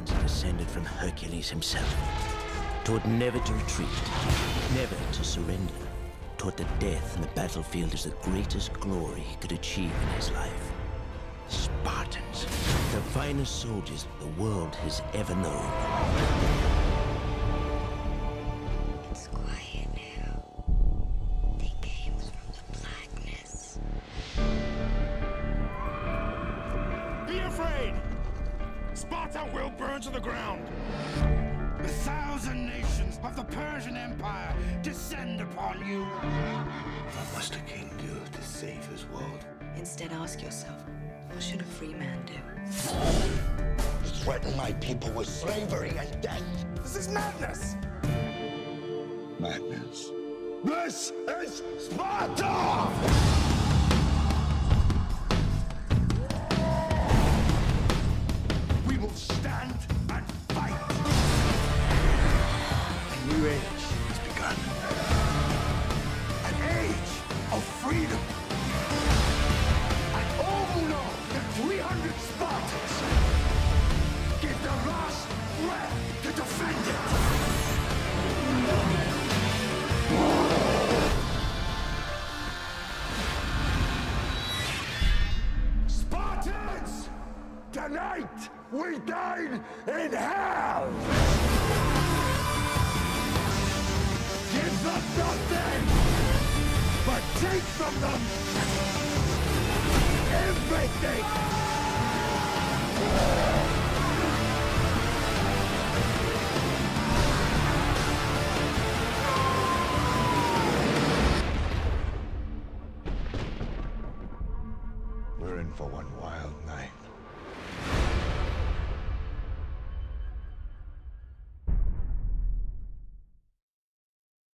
mountains and ascended from Hercules himself. Taught never to retreat, never to surrender. Taught that death in the battlefield is the greatest glory he could achieve in his life. Spartans, the finest soldiers the world has ever known. Sparta will burn to the ground. The 1,000 nations of the Persian Empire descend upon you. What must a king do to save his world? Instead, ask yourself, what should a free man do? Threaten my people with slavery and death. This is madness. Madness. This is Sparta! Stand and fight! A new age has begun. An age of freedom. And all who know the 300 Spartans give their last breath to defend it. Spartans! Tonight! We died in hell! Give them nothing, but take from them everything! We're in for one wild.